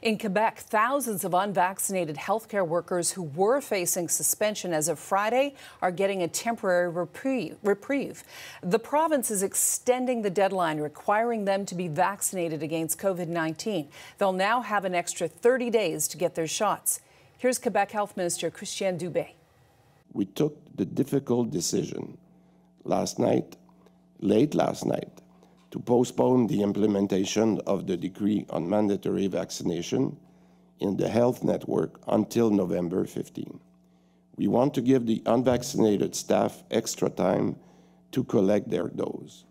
In Quebec, thousands of unvaccinated healthcare workers who were facing suspension as of Friday are getting a temporary reprieve. The province is extending the deadline, requiring them to be vaccinated against COVID-19. They'll now have an extra 30 days to get their shots. Here's Quebec Health Minister Christian Dubé. We took the difficult decision late last night, to postpone the implementation of the decree on mandatory vaccination in the health network until November 15. We want to give the unvaccinated staff extra time to collect their dose.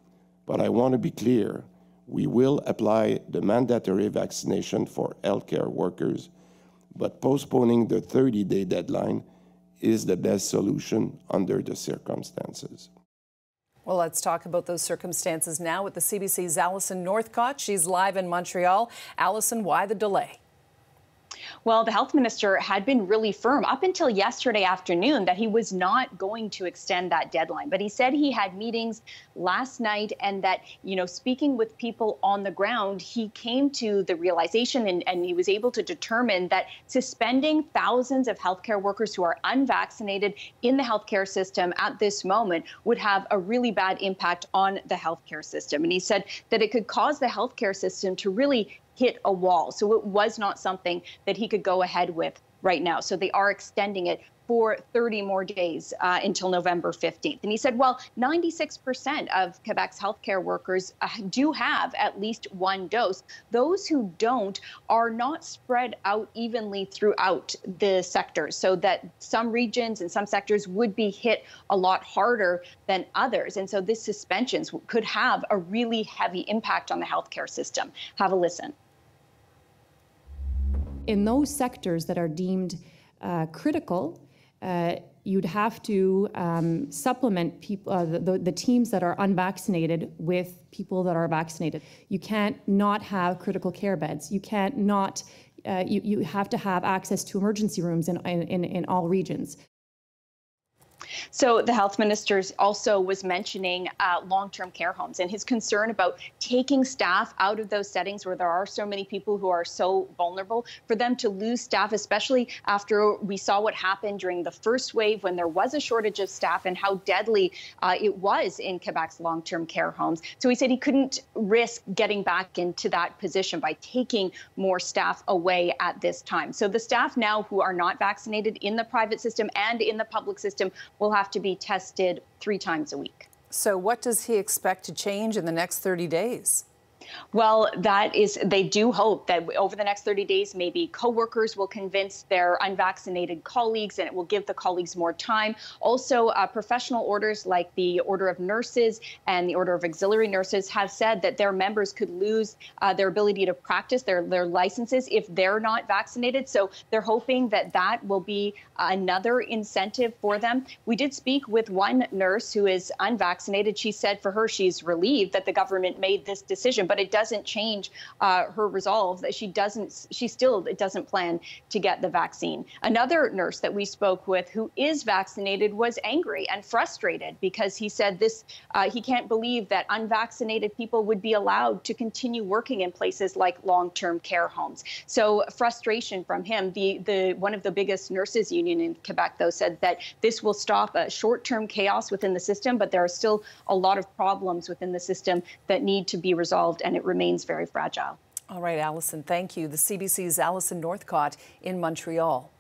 But I want to be clear, we will apply the mandatory vaccination for healthcare workers, but postponing the 30-day deadline is the best solution under the circumstances. Well, let's talk about those circumstances now with the CBC's Allison Northcott. She's live in Montreal. Allison, why the delay? Well, the health minister had been really firm up until yesterday afternoon that he was not going to extend that deadline. But he said he had meetings last night and that, speaking with people on the ground, he came to the realization and he was able to determine that suspending thousands of healthcare workers who are unvaccinated in the healthcare system at this moment would have a really bad impact on the healthcare system. And he said that it could cause the healthcare system to really hit a wall. So it was not something that he could go ahead with right now. So they are extending it for 30 more days until November 15th. And he said, well, 96% of Quebec's healthcare workers do have at least one dose. Those who don't are not spread out evenly throughout the sector, so that some regions and some sectors would be hit a lot harder than others. And so this suspension could have a really heavy impact on the healthcare system. Have a listen. In those sectors that are deemed critical, you'd have to supplement people, the teams that are unvaccinated with people that are vaccinated. You can't not have critical care beds. You can't not, you have to have access to emergency rooms in all regions. So the health minister also was mentioning long-term care homes and his concern about taking staff out of those settings where there are so many people who are so vulnerable, for them to lose staff, especially after we saw what happened during the first wave when there was a shortage of staff and how deadly it was in Quebec's long-term care homes. So he said he couldn't risk getting back into that position by taking more staff away at this time. So the staff now who are not vaccinated in the private system and in the public system will have to be tested 3 times a week. So what does he expect to change in the next 30 days? Well, that is, they do hope that over the next 30 days, maybe co-workers will convince their unvaccinated colleagues and it will give the colleagues more time. Also, professional orders like the Order of Nurses and the Order of Auxiliary Nurses have said that their members could lose their ability to practice their licenses if they're not vaccinated. So they're hoping that that will be another incentive for them. We did speak with one nurse who is unvaccinated. She said for her, she's relieved that the government made this decision, but it doesn't change her resolve that she still doesn't plan to get the vaccine. Another nurse that we spoke with who is vaccinated was angry and frustrated because he said this, he can't believe that unvaccinated people would be allowed to continue working in places like long-term care homes. So frustration from him. The one of the biggest nurses union in Quebec, though, said that this will stop a short-term chaos within the system, but there are still a lot of problems within the system that need to be resolved, and it remains very fragile. All right, Allison, thank you. The CBC's Allison Northcott in Montreal.